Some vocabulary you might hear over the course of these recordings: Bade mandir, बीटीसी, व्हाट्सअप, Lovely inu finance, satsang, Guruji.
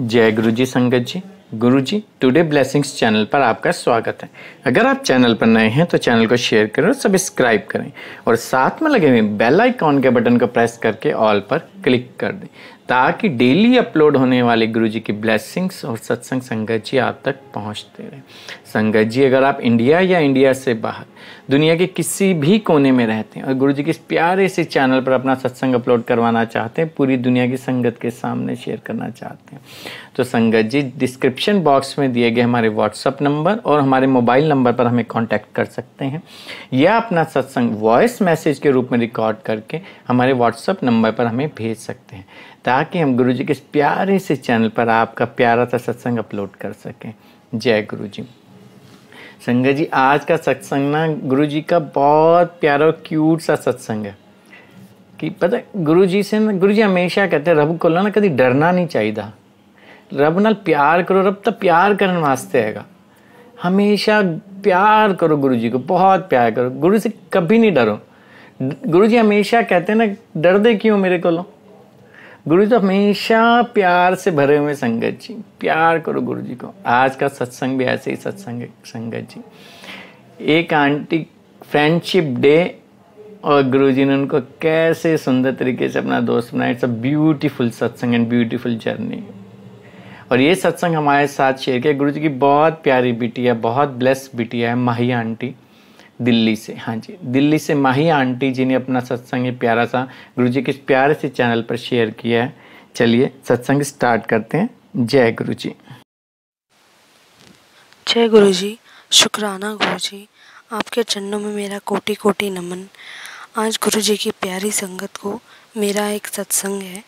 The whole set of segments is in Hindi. जय गुरुजी संगत जी। गुरुजी टुडे ब्लेसिंग्स चैनल पर आपका स्वागत है। अगर आप चैनल पर नए हैं तो चैनल को शेयर करें और सब्सक्राइब करें और साथ में लगे हुए बेल आइकॉन के बटन को प्रेस करके ऑल पर क्लिक कर दें ताकि डेली अपलोड होने वाले गुरुजी की ब्लेसिंग्स और सत्संग संगत जी आप तक पहुंचते रहे। संगत जी, अगर आप इंडिया या इंडिया से बाहर दुनिया के किसी भी कोने में रहते हैं और गुरुजी के इस प्यारे से चैनल पर अपना सत्संग अपलोड करवाना चाहते हैं, पूरी दुनिया की संगत के सामने शेयर करना चाहते हैं, तो संगत जी डिस्क्रिप्शन बॉक्स में दिए गए हमारे व्हाट्सअप नंबर और हमारे मोबाइल नंबर पर हमें कॉन्टैक्ट कर सकते हैं या अपना सत्संग वॉइस मैसेज के रूप में रिकॉर्ड करके हमारे व्हाट्सअप नंबर पर हमें भेज सकते हैं ताकि हम गुरुजी के इस प्यारे से चैनल पर आपका प्यारा सा सत्संग अपलोड कर सकें। जय गुरुजी। संगत जी, आज का सत्संग ना गुरुजी का बहुत प्यारा और क्यूट सा सत्संग है कि पता गुरुजी से ना, गुरुजी हमेशा कहते हैं रब को ना कभी डरना नहीं चाहिए, रब नाल प्यार करो, रब तो प्यार करने वास्ते हैगा। हमेशा प्यार करो, गुरुजी को बहुत प्यार करो, गुरु से कभी नहीं डरो। गुरुजी हमेशा कहते हैं ना, डर दे क्यों मेरे को लो। गुरु तो हमेशा प्यार से भरे हुए। संगत जी प्यार करो गुरुजी को। आज का सत्संग भी ऐसे ही सत्संग है। संगत जी, एक आंटी फ्रेंडशिप डे और गुरुजी ने उनको कैसे सुंदर तरीके से अपना दोस्त बनाया। It's a beautiful satsang and beautiful journey. और ये सत्संग हमारे साथ शेयर किया गुरुजी की बहुत प्यारी बिटिया, बहुत ब्लेस बिटिया है, माही आंटी दिल्ली से। हाँ जी, दिल्ली से माही आंटी जी ने अपना सत्संग ये प्यारा सा गुरुजी के प्यारे से चैनल पर शेयर किया है। चलिए सत्संग स्टार्ट करते हैं। जय गुरुजी। जय गुरुजी। शुक्राना गुरुजी, आपके चरणों में मेरा कोटि कोटि नमन। आज गुरुजी की प्यारी संगत को मेरा एक सत्संग है।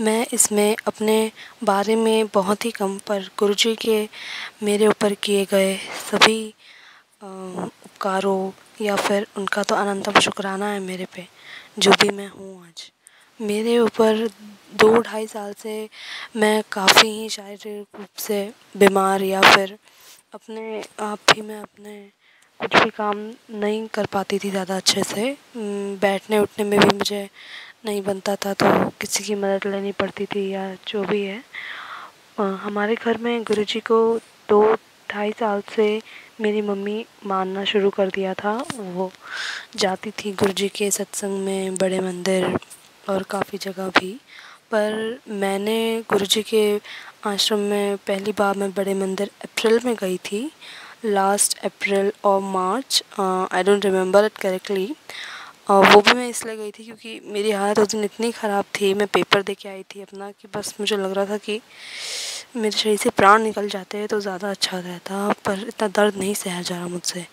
मैं इसमें अपने बारे में बहुत ही कम पर गुरुजी के मेरे ऊपर किए गए सभी उपकारों या फिर उनका तो अनंतम शुक्राना है मेरे पे, जो भी मैं हूँ। आज मेरे ऊपर 2-2.5 साल से मैं काफ़ी ही शारीरिक रूप से बीमार या फिर अपने आप ही मैं अपने कुछ भी काम नहीं कर पाती थी ज़्यादा अच्छे से। बैठने उठने में भी मुझे नहीं बनता था तो किसी की मदद लेनी पड़ती थी या जो भी है। हमारे घर में गुरुजी को 2-2.5 साल से मेरी मम्मी मानना शुरू कर दिया था। वो जाती थी गुरुजी के सत्संग में, बड़े मंदिर और काफ़ी जगह भी। पर मैंने गुरुजी के आश्रम में पहली बार मैं बड़े मंदिर अप्रैल में गई थी, लास्ट अप्रैल और March, I don't remember it correctly. वो भी मैं इसलिए गई थी क्योंकि मेरी हालत उस दिन इतनी ख़राब थी, मैं पेपर दे के आई थी अपना, कि बस मुझे लग रहा था कि मेरे शरीर से प्राण निकल जाते हैं तो ज़्यादा अच्छा रहता, पर इतना दर्द नहीं सहा जा रहा मुझसे।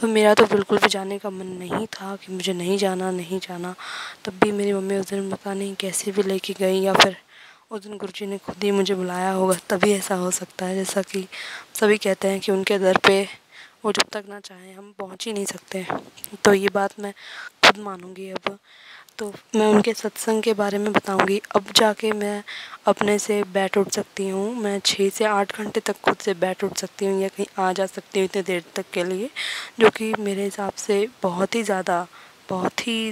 तो मेरा तो बिल्कुल भी जाने का मन नहीं था कि मुझे नहीं जाना। तब भी मेरी मम्मी उस दिन पता नहीं कैसे भी लेके गई, या फिर उस दिन गुरुजी ने खुद ही मुझे बुलाया होगा तभी ऐसा हो सकता है। जैसा कि सभी कहते हैं कि उनके दर पे वो जब तक ना चाहें हम पहुँच ही नहीं सकते, तो ये बात मैं खुद मानूँगी। अब तो मैं उनके सत्संग के बारे में बताऊंगी। अब जाके मैं अपने से बैठ उठ सकती हूँ, मैं 6 से 8 घंटे तक खुद से बैठ उठ सकती हूँ या कहीं आ जा सकती हूँ इतने देर तक के लिए, जो कि मेरे हिसाब से बहुत ही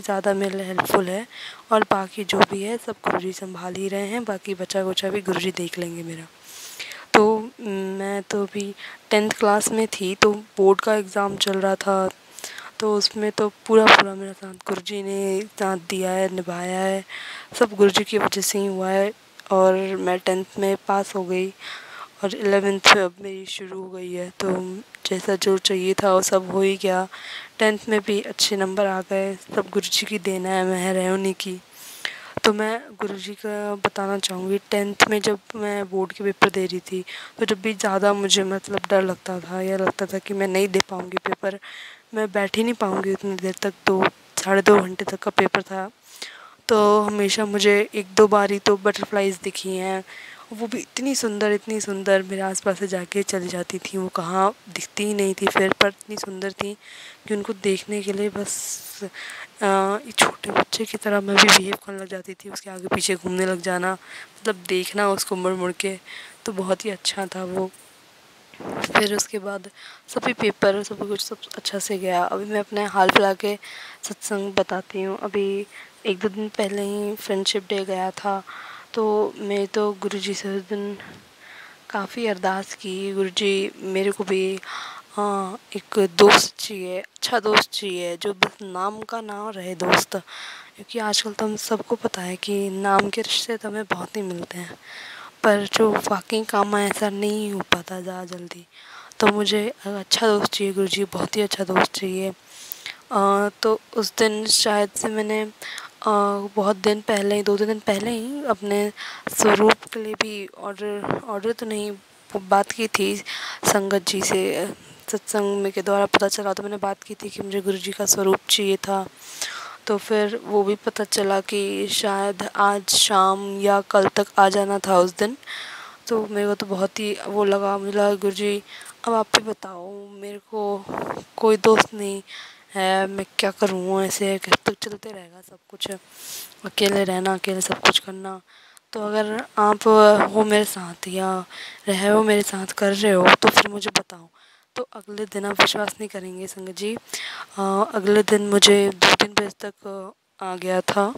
ज़्यादा मेरे लिए हेल्पफुल है। और बाकी जो भी है सब गुरुजी संभाल ही रहे हैं, बाकी बचा कुचा भी गुरुजी देख लेंगे मेरा। तो मैं तो अभी 10th क्लास में थी तो बोर्ड का एग्ज़ाम चल रहा था, तो उसमें तो पूरा मेरा साथ गुरुजी ने साथ दिया है, निभाया है, सब गुरुजी की वजह से ही हुआ है। और मैं 10th में पास हो गई और 11th में अब मेरी शुरू हो गई है, तो जैसा जो चाहिए था वो सब हो ही गया। 10th में भी अच्छे नंबर आ गए, सब गुरुजी की देना है, मैं रहे उन्हीं की। तो मैं गुरुजी का बताना चाहूँगी, 10th में जब मैं बोर्ड के पेपर दे रही थी तो जब भी ज़्यादा मुझे मतलब डर लगता था या लगता था कि मैं नहीं दे पाऊँगी पेपर, मैं बैठ ही नहीं पाऊँगी उतनी देर तक, 2-2.5 घंटे तक का पेपर था, तो हमेशा मुझे 1-2 बारी तो बटरफ्लाइज दिखी हैं, वो भी इतनी सुंदर मेरे आसपास से जाके चली जाती थी। वो कहाँ दिखती ही नहीं थी फिर, पर इतनी सुंदर थी कि उनको देखने के लिए बस छोटे बच्चे की तरह मैं भी बिहेव करने लग जाती थी, उसके आगे पीछे घूमने लग जाना, मतलब देखना उसको मुड़ के, तो बहुत ही अच्छा था वो। फिर उसके बाद सभी पेपर सब कुछ सब अच्छा से गया। अभी मैं अपने हाल फिलहाल के सत्संग बताती हूँ। अभी 1-2 दिन पहले ही फ्रेंडशिप डे गया था, तो मैं तो गुरुजी से उस दिन काफ़ी अरदास की, गुरुजी मेरे को भी एक दोस्त चाहिए, अच्छा दोस्त चाहिए जो बस नाम का ना रहे दोस्त, क्योंकि आजकल तो हम सबको पता है कि नाम के रिश्ते तो हमें बहुत ही मिलते हैं, पर जो वाकई काम आए ऐसा नहीं हो पाता ज़्यादा जल्दी। तो मुझे अच्छा दोस्त चाहिए गुरुजी, बहुत ही अच्छा दोस्त चाहिए। तो उस दिन शायद से मैंने बहुत दिन पहले ही, 2-3 दिन पहले ही अपने स्वरूप के लिए भी ऑर्डर तो नहीं, बात की थी संगत जी से, सत्संग में के द्वारा पता चला। तो मैंने बात की थी कि मुझे गुरुजी का स्वरूप चाहिए था, तो फिर वो भी पता चला कि शायद आज शाम या कल तक आ जाना था उस दिन। तो मेरे को तो बहुत ही वो लगा, मुझे लगा गुरुजी अब आप ही बताओ, मेरे को कोई दोस्त नहीं है, मैं क्या करूँ, ऐसे कब तक चलते रहेगा सब कुछ, अकेले रहना, अकेले सब कुछ करना। तो अगर आप हो मेरे साथ या रहे हो मेरे साथ, कर रहे हो, तो फिर मुझे बताओ। तो अगले दिन, आप विश्वास नहीं करेंगे संगत जी, अगले दिन मुझे 2-3 बजे तक आ गया था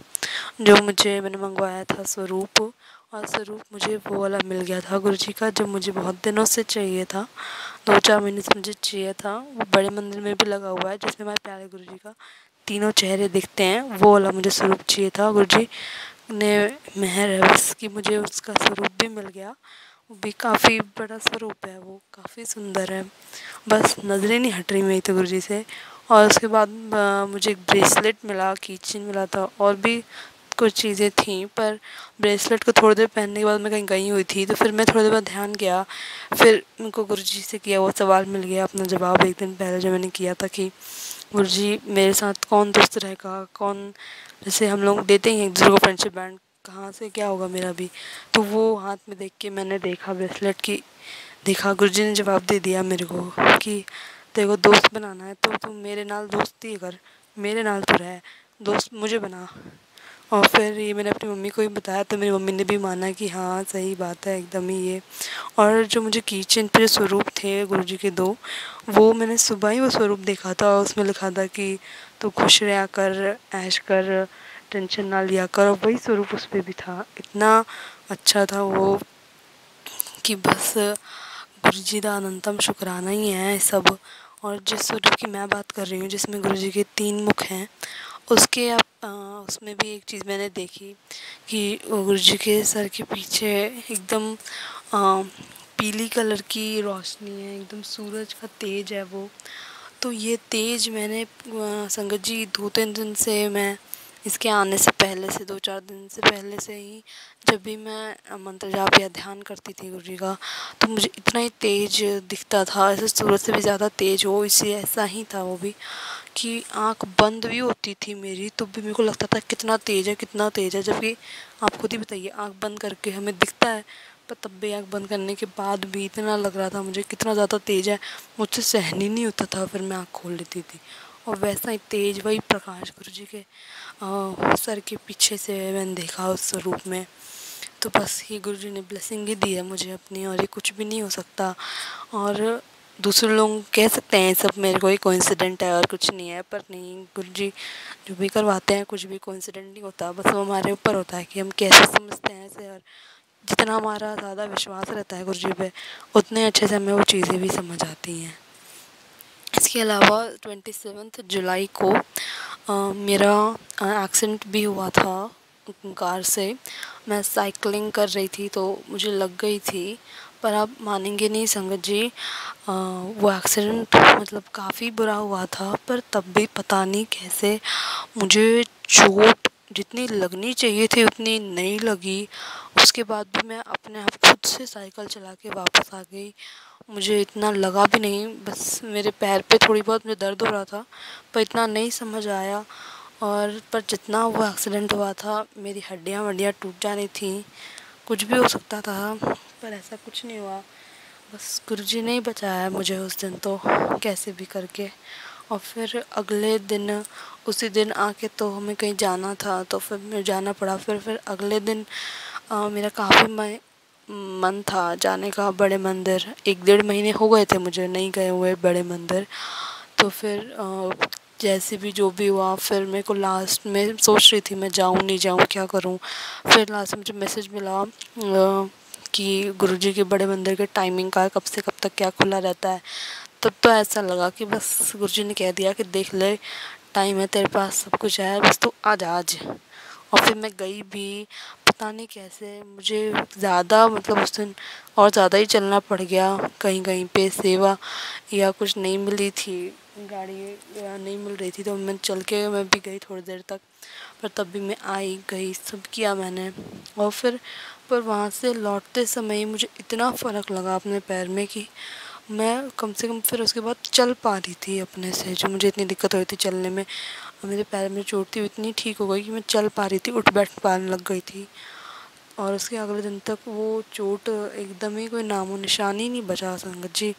जो मैंने मंगवाया था स्वरूप, और स्वरूप मुझे वो वाला मिल गया था गुरुजी का जो मुझे बहुत दिनों से चाहिए था, 2-4 महीने से मुझे चाहिए था। वो बड़े मंदिर में भी लगा हुआ है जिसमें हमारे प्यारे गुरुजी का तीनों चेहरे दिखते हैं, वो वाला मुझे स्वरूप चाहिए था। गुरुजी ने मेहर है उसकी, मुझे उसका स्वरूप भी मिल गया, वो भी काफ़ी बड़ा स्वरूप है, वो काफ़ी सुंदर है, बस नज़रें नहीं हट रही मेरी तो गुरुजी से। और उसके बाद मुझे एक ब्रेसलेट मिला, कीचेन मिला था, और भी कुछ चीज़ें थीं, पर ब्रेसलेट को थोड़ी देर पहनने के बाद मैं कहीं गई हुई थी, तो फिर मैं थोड़ी देर बाद ध्यान किया, फिर उनको गुरुजी से किया वो सवाल मिल गया, अपना जवाब 1 दिन पहले जो मैंने किया था कि गुरुजी मेरे साथ कौन दोस्त रहेगा, कौन, जैसे हम लोग देते ही हैं एक दूसरे को फ्रेंडशिप बैंड, कहाँ से क्या होगा मेरा भी। तो वो हाथ में देख के मैंने देखा ब्रेसलेट की, देखा गुरुजी ने जवाब दे दिया मेरे को कि देखो दोस्त बनाना है तो तुम मेरे नाल दोस्ती कर, मेरे नाल तो रह, दोस्त मुझे बना। और फिर ये मैंने अपनी मम्मी को भी बताया, तो मेरी मम्मी ने भी माना कि हाँ सही बात है एकदम ही ये। और जो मुझे किचन पे स्वरूप थे गुरुजी के 2, वो मैंने सुबह ही वो स्वरूप देखा था, और उसमें लिखा था कि तो खुश रहा कर, ऐश कर, टेंशन ना लिया कर, और वही स्वरूप उस पर भी था। इतना अच्छा था वो कि बस गुरुजी दा अनंतम शुक्राना ही है सब। और जिस स्वरूप की मैं बात कर रही हूँ जिसमें गुरुजी के 3 मुख हैं, उसके उसमें भी एक चीज़ मैंने देखी कि गुरुजी के सर के पीछे एकदम पीली कलर की रोशनी है, एकदम सूरज का तेज है वो। तो ये तेज मैंने संगत जी 2-3 दिन से, मैं इसके आने से पहले से, 2-4 दिन से पहले से ही जब भी मैं मंत्र जाप या ध्यान करती थी गुरुजी का, तो मुझे इतना ही तेज दिखता था, ऐसे सूरज से भी ज़्यादा तेज हो, इसी ऐसा ही था वो भी, कि आंख बंद भी होती थी मेरी तो भी मेरे को लगता था कितना तेज है, कितना तेज है। जबकि आप खुद ही बताइए, आंख बंद करके हमें दिखता है, पर तब भी आँख बंद करने के बाद भी इतना लग रहा था मुझे कितना ज़्यादा तेज है, मुझसे सहन ही नहीं होता था, फिर मैं आँख खोल लेती थी। और वैसा ही तेज, वही प्रकाश गुरुजी के सर के पीछे से मैंने देखा उस स्वरूप में। तो बस ये गुरुजी ने ब्लेसिंग ही दी है मुझे अपनी, और ये कुछ भी नहीं हो सकता। और दूसरे लोग कह सकते हैं सब मेरे को ये कोइंसिडेंट है और कुछ नहीं है, पर नहीं, गुरुजी जो भी करवाते हैं कुछ भी कोइंसिडेंट नहीं होता, बस वो हमारे ऊपर होता है कि हम कैसे समझते हैं इसे। और जितना हमारा ज़्यादा विश्वास रहता है गुरुजी पे, उतने अच्छे से हमें वो चीज़ें भी समझ आती हैं। इसके अलावा 27 जुलाई को मेरा एक्सीडेंट भी हुआ था कार से। मैं साइकिलिंग कर रही थी तो मुझे लग गई थी, पर आप मानेंगे नहीं संगत जी, वो एक्सीडेंट मतलब काफ़ी बुरा हुआ था, पर तब भी पता नहीं कैसे मुझे चोट जितनी लगनी चाहिए थी उतनी नहीं लगी। उसके बाद भी मैं अपने आप खुद से साइकिल चला के वापस आ गई, मुझे इतना लगा भी नहीं, बस मेरे पैर पे थोड़ी बहुत मुझे दर्द हो रहा था, पर इतना नहीं समझ आया। और पर जितना वो एक्सीडेंट हुआ था, मेरी हड्डियाँ वड्डियाँ टूट जानी थी, कुछ भी हो सकता था, पर ऐसा कुछ नहीं हुआ, बस गुरुजी ने ही बचाया मुझे उस दिन तो कैसे भी करके। और फिर अगले दिन, उसी दिन आके तो हमें कहीं जाना था, तो फिर मुझे जाना पड़ा। फिर अगले दिन मेरा काफ़ी मन था जाने का बड़े मंदिर, 1-1.5 महीने हो गए थे मुझे नहीं गए हुए बड़े मंदिर। तो फिर जैसे भी जो भी हुआ, फिर मेरे को लास्ट में सोच रही थी मैं जाऊँ नहीं जाऊँ, क्या करूँ, फिर लास्ट में मुझे मैसेज मिला कि गुरुजी के बड़े मंदिर के टाइमिंग का कब से कब तक क्या खुला रहता है। तब तो ऐसा लगा कि बस गुरुजी ने कह दिया कि देख ले टाइम है तेरे पास, सब कुछ है, बस तू आ जा आज। और फिर मैं गई भी, पता नहीं कैसे मुझे ज़्यादा मतलब उस दिन और ज़्यादा ही चलना पड़ गया। कहीं कहीं पे सेवा या कुछ नहीं मिल रही थी, गाड़ी नहीं मिल रही थी, तो मैं चल के मैं भी गई थोड़ी देर तक, पर तब भी मैं आई गई, सब किया मैंने। और फिर पर वहाँ से लौटते समय मुझे इतना फ़र्क लगा अपने पैर में कि मैं कम से कम फिर उसके बाद चल पा रही थी अपने से। जो मुझे इतनी दिक्कत हो रही थी चलने में, मेरे पैर में चोट थी, इतनी ठीक हो गई कि मैं चल पा रही थी, उठ बैठ पाने लग गई थी। और उसके अगले दिन तक वो चोट एकदम ही कोई नामो निशान ही नहीं बचा संगत जी।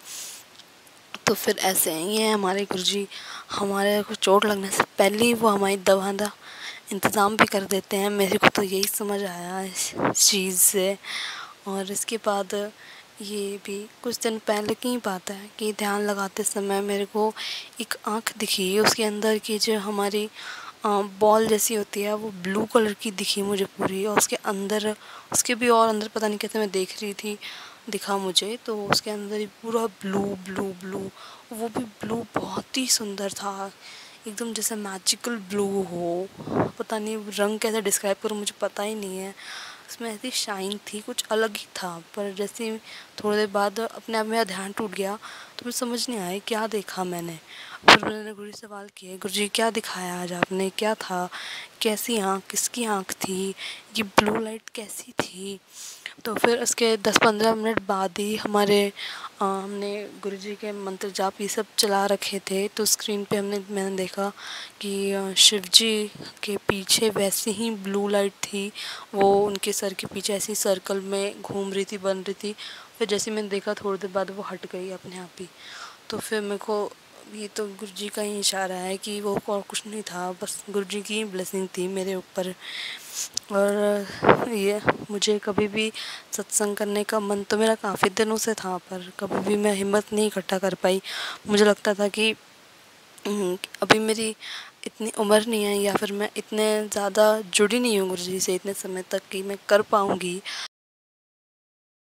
तो फिर ऐसे ही हैं हमारे गुरुजी, हमारे को चोट लगने से पहले ही वो हमारी दवा का इंतज़ाम भी कर देते हैं। मेरे को तो यही समझ आया इस चीज़ से। और इसके बाद ये भी कुछ दिन पहले की बात है कि ध्यान लगाते समय मेरे को एक आँख दिखी, उसके अंदर की जो हमारी बॉल जैसी होती है वो ब्लू कलर की दिखी मुझे पूरी, और उसके अंदर, उसके भी और अंदर पता नहीं कैसे मैं देख रही थी, दिखा मुझे तो उसके अंदर ही पूरा ब्लू ब्लू ब्लू, वो भी ब्लू बहुत ही सुंदर था, एकदम जैसे मैजिकल ब्लू हो। पता नहीं रंग कैसे डिस्क्राइब करूँ, मुझे पता ही नहीं है। उसमें ऐसी शाइन थी, कुछ अलग ही था। पर जैसे थोड़ी देर बाद अपने आप मेरा ध्यान टूट गया, तो मुझे समझ नहीं आया क्या देखा मैंने। फिर मैंने गुरु जी सवाल किए, गुरु जी क्या दिखाया आज आपने, क्या था, कैसी आँख, किसकी आँख थी, ये ब्लू लाइट कैसी थी। तो फिर उसके 10-15 मिनट बाद ही हमने गुरुजी के मंत्र जाप ये सब चला रखे थे, तो स्क्रीन पे मैंने देखा कि शिवजी के पीछे वैसी ही ब्लू लाइट थी, वो उनके सर के पीछे ऐसी सर्कल में घूम रही थी, बन रही थी। फिर जैसे मैंने देखा थोड़ी देर बाद वो हट गई अपने आप ही। तो फिर मेरे को ये तो गुरुजी का ही इशारा है कि वो और कुछ नहीं था, बस गुरुजी की ब्लेसिंग थी मेरे ऊपर। और ये मुझे कभी भी सत्संग करने का मन तो मेरा काफ़ी दिनों से था, पर कभी भी मैं हिम्मत नहीं इकट्ठा कर पाई। मुझे लगता था कि अभी मेरी इतनी उम्र नहीं है, या फिर मैं इतने ज़्यादा जुड़ी नहीं हूँ गुरुजी से इतने समय तक कि मैं कर पाऊँगी।